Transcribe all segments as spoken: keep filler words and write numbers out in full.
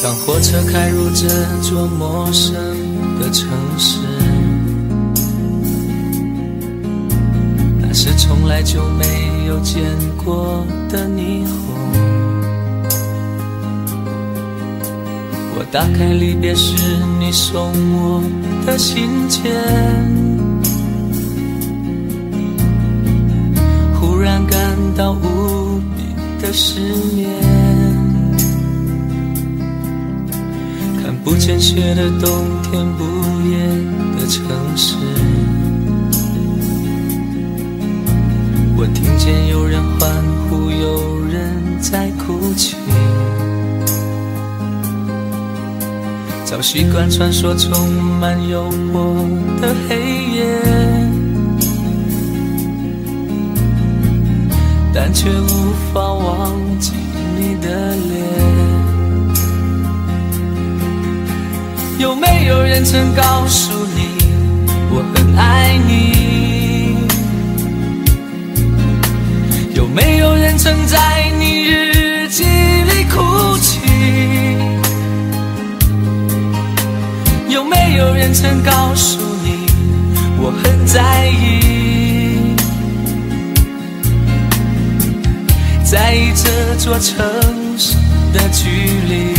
当火车开入这座陌生的城市，那是从来就没有见过的霓虹。我打开离别时你送我的信件，忽然感到无比的失眠。不见雪的冬天，不夜的城市，我听见有人欢呼，有人在哭泣。早习惯穿梭充满诱惑的黑夜，但却无法忘记你的脸。有没有人曾告诉你我很爱你？有没有人曾在你日记里哭泣？有没有人曾告诉你我很在意，在意这座城市的距离？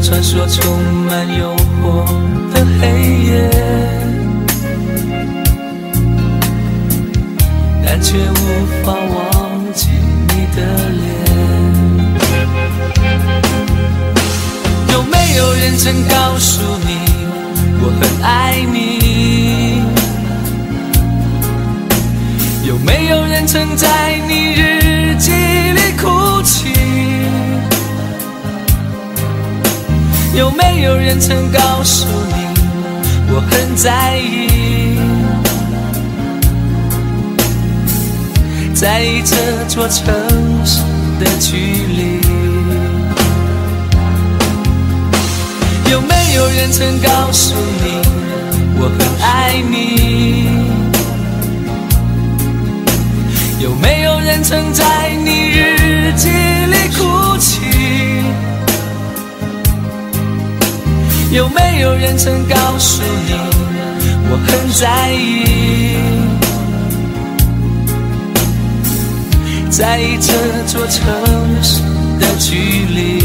传说充满诱惑的黑夜，但却无法忘记你的脸。有没有人曾告诉你我很爱你？有没有人曾在你日记里哭泣？有没有人曾告诉你我很在意，在意这座城市的距离？有没有人曾告诉你我很爱你？有没有人曾在你日记里哭泣？有没有人曾告诉你我很在意，在意这座城市的距离？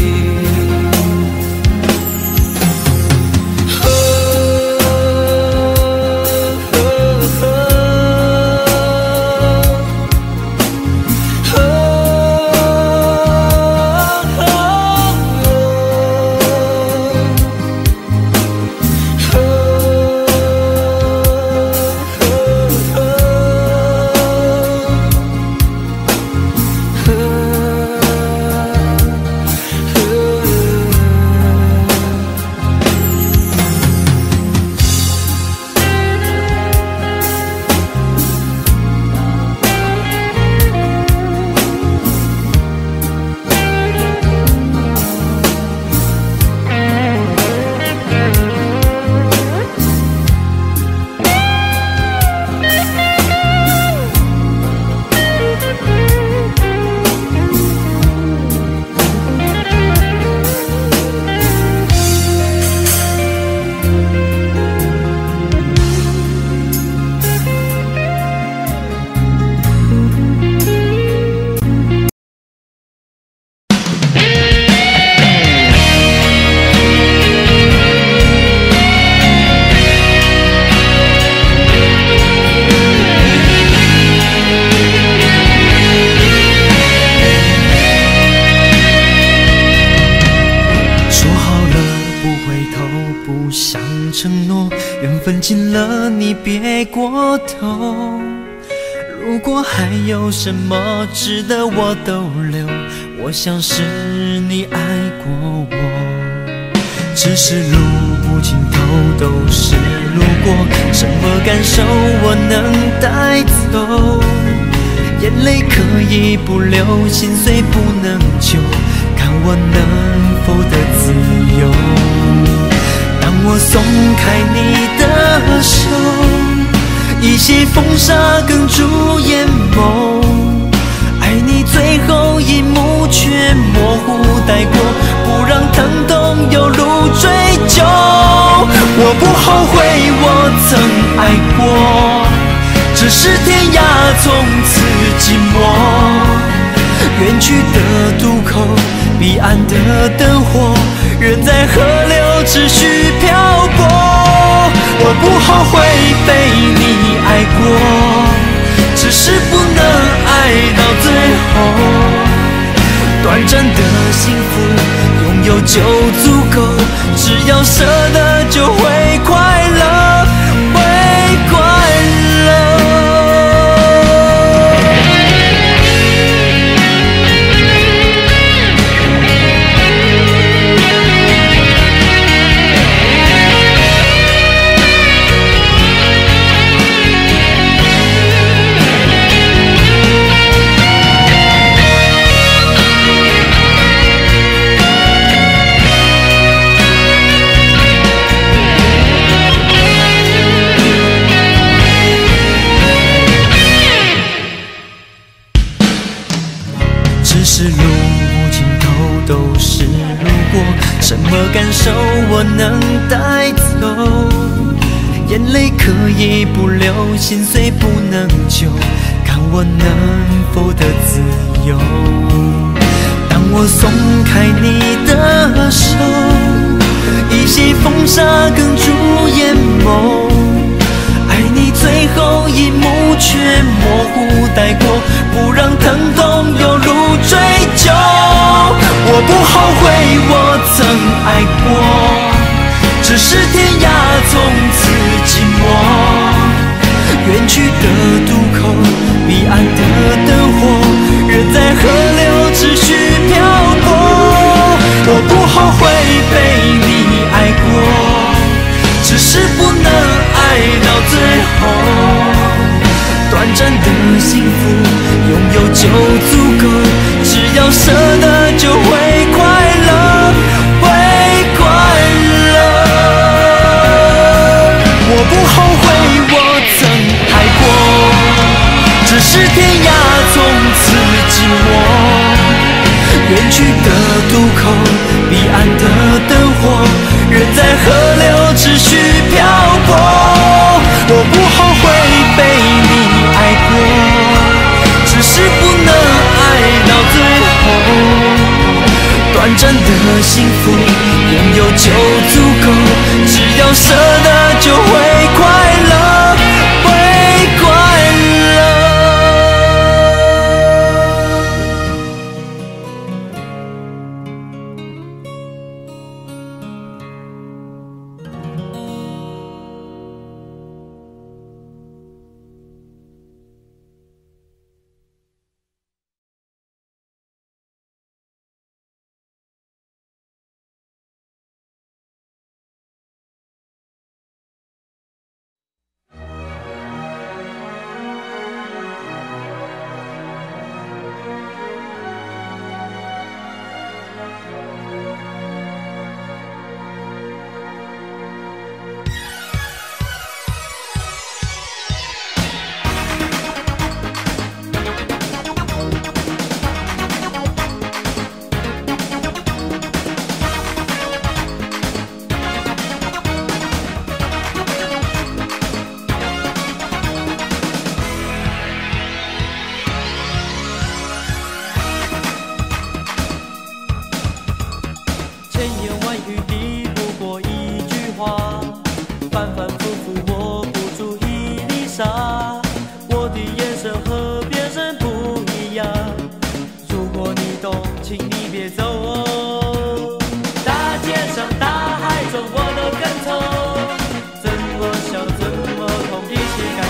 爱过头。如果还有什么值得我逗留，我想是你爱过我。只是路不尽头都是路过，什么感受我能带走？眼泪可以不流，心碎不能救，看我能否得自由。当我松开你的手，一起风沙哽住眼眸，爱你最后一幕却模糊带过，不让疼痛有路追究。我不后悔我曾爱过，只是天涯从此寂寞。远去的渡口，彼岸的灯火，人在河流持续漂泊。我不后悔被你爱过，只是不能爱到最后。短暂的幸福拥有就足够，只要舍得就会快乐，会快乐。感受我能带走，眼泪可以不流，心碎不能救，看我能否得自由。当我松开你的手，一起风沙哽住眼眸，爱你最后一幕却模糊带过，不让疼痛有路追究。我不后悔我曾爱过，只是天涯从此寂寞。远去的渡口，彼岸的灯火，人在河流持续漂泊。我不后悔被你爱过，只是不能爱到最后。短暂的幸福拥有就足够，只要舍得就会。我不后悔我曾爱过，只是天涯从此寂寞。远去的渡口，彼岸的灯火，人在河流持续漂泊。我不后悔被你爱过，只是不能爱到最后。短暂的幸福拥有就足够，只要舍得就会快乐，会快乐。一起。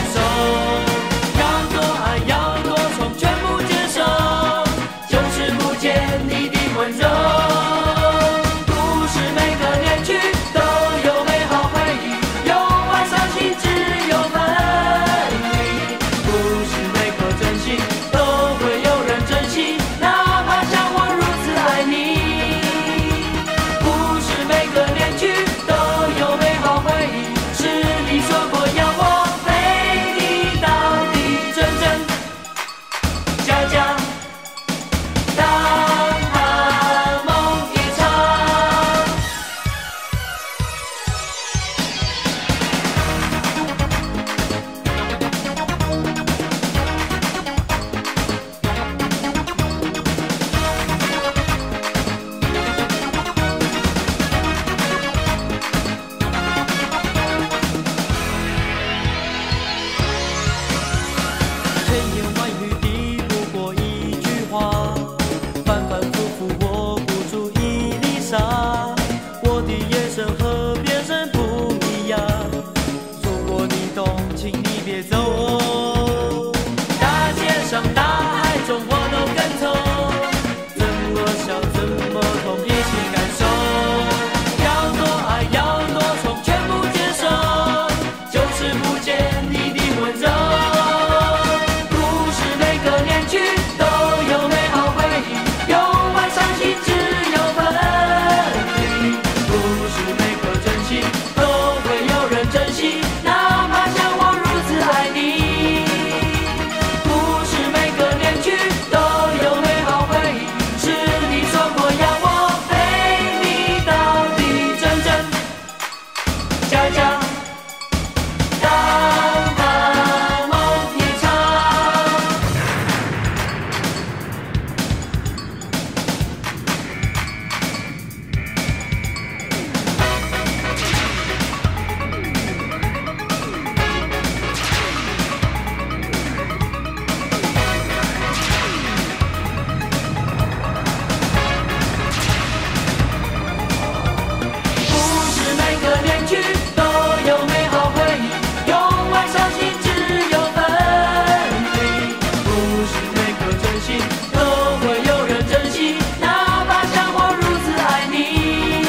心，都会有人珍惜，哪怕像我如此爱你。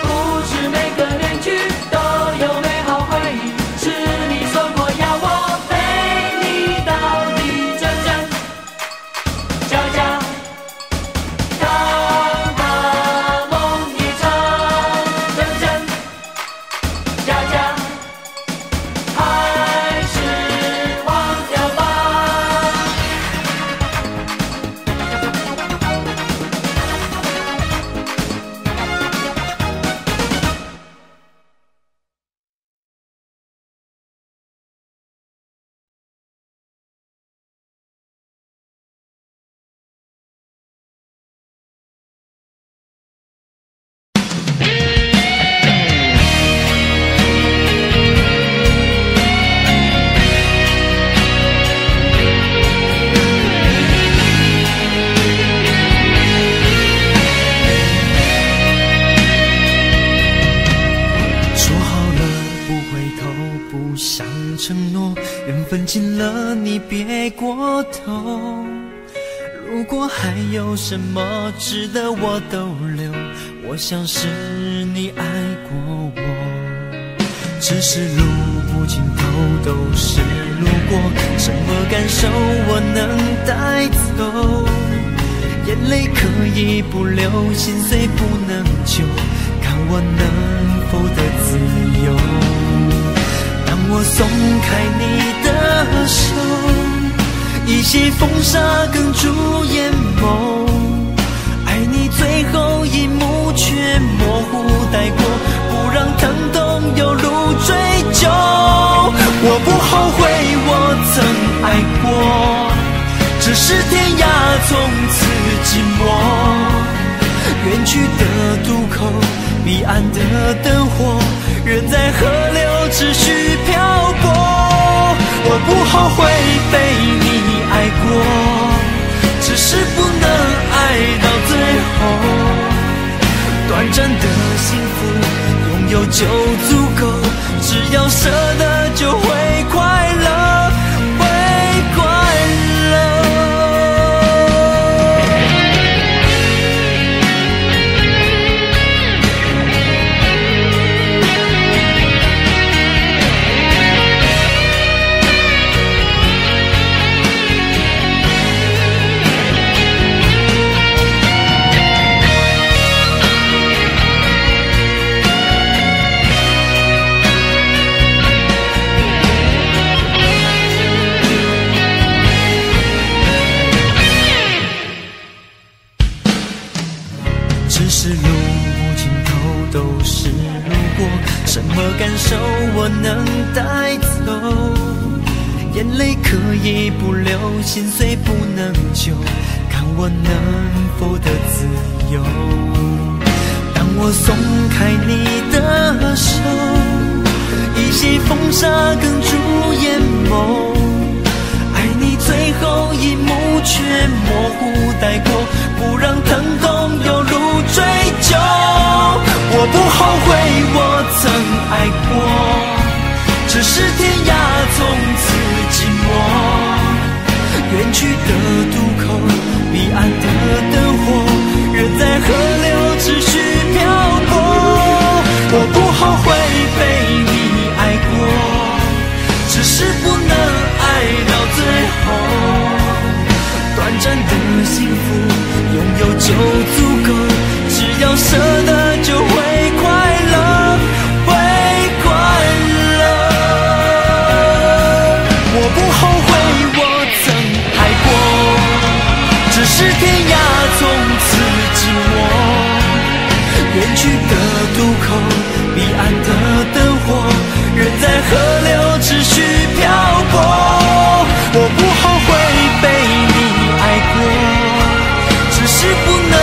不是每个恋曲都有美好回忆，是你说过要我陪你到底，真真假假，当把梦一场，真真假假。 想承诺，缘分尽了，你别过头。如果还有什么值得我逗留，我想是你爱过我。只是路不尽头都是路过，什么感受我能带走？眼泪可以不流，心碎不能救，看我能否得自由。 我松开你的手，一起风沙哽住眼眸。爱你最后一幕却模糊带过，不让疼痛有路追究。我不后悔我曾爱过，只是天涯从此寂寞。远去的渡口，彼岸的灯火，人在河流。 只需漂泊，我不后悔被你爱过，只是不能爱到最后。短暂的幸福拥有就足够，只要舍得就会快乐，会快乐。 什么感受我能带走？眼泪可以不流，心碎不能救，看我能否得自由。当我松开你的手，一起风沙哽住眼眸。爱你最后一幕却模糊带过，不让疼痛有路追究。我不后悔我。 曾爱过，只是天涯从此寂寞。远去的渡口，彼岸的灯火，人在河流只需漂泊。我不后悔被你爱过，只是不能爱到最后。短暂的幸福，拥有就足够，只要舍得就会快乐。 是天涯从此寂寞，远去的渡口，彼岸的灯火，人在河流只需漂泊。我不后悔被你爱过，只是不能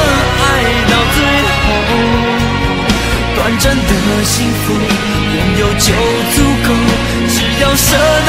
爱到最后。短暂的幸福，拥有就足够，只要舍。